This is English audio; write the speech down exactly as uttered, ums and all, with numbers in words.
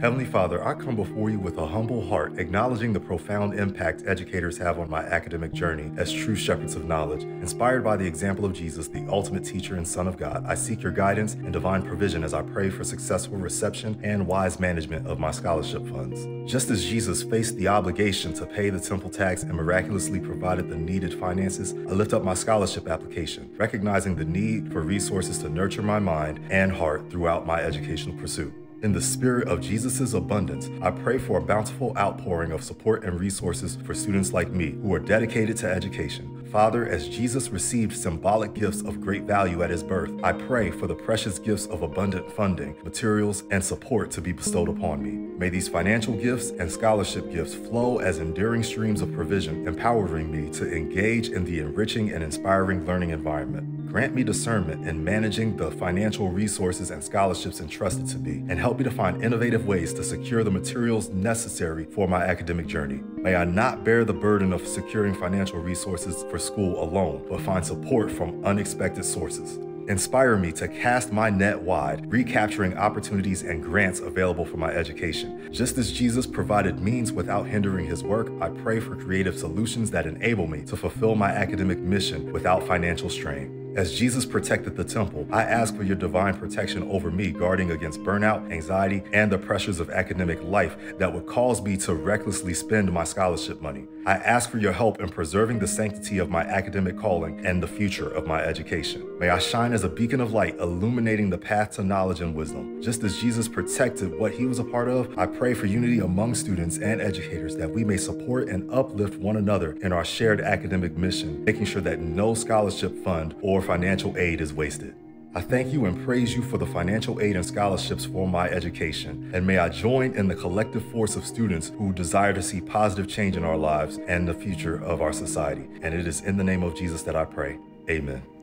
Heavenly Father, I come before you with a humble heart, acknowledging the profound impact educators have on my academic journey as true shepherds of knowledge. Inspired by the example of Jesus, the ultimate teacher and Son of God, I seek your guidance and divine provision as I pray for successful reception and wise management of my scholarship funds. Just as Jesus faced the obligation to pay the temple tax and miraculously provided the needed finances, I lift up my scholarship application, recognizing the need for resources to nurture my mind and heart throughout my educational pursuit. In the spirit of Jesus' abundance, I pray for a bountiful outpouring of support and resources for students like me who are dedicated to education. Father, as Jesus received symbolic gifts of great value at his birth, I pray for the precious gifts of abundant funding, materials, and support to be bestowed upon me. May these financial gifts and scholarship gifts flow as enduring streams of provision, empowering me to engage in the enriching and inspiring learning environment. Grant me discernment in managing the financial resources and scholarships entrusted to me, and help me to find innovative ways to secure the materials necessary for my academic journey. May I not bear the burden of securing financial resources for school alone, but find support from unexpected sources. Inspire me to cast my net wide, recapturing opportunities and grants available for my education. Just as Jesus provided means without hindering his work, I pray for creative solutions that enable me to fulfill my academic mission without financial strain. As Jesus protected the temple, I ask for your divine protection over me, guarding against burnout, anxiety, and the pressures of academic life that would cause me to recklessly spend my scholarship money. I ask for your help in preserving the sanctity of my academic calling and the future of my education. May I shine as a beacon of light, illuminating the path to knowledge and wisdom. Just as Jesus protected what he was a part of, I pray for unity among students and educators that we may support and uplift one another in our shared academic mission, making sure that no scholarship fund or financial aid is wasted. I thank you and praise you for the financial aid and scholarships for my education, and may I join in the collective force of students who desire to see positive change in our lives and the future of our society. And it is in the name of Jesus that I pray. Amen.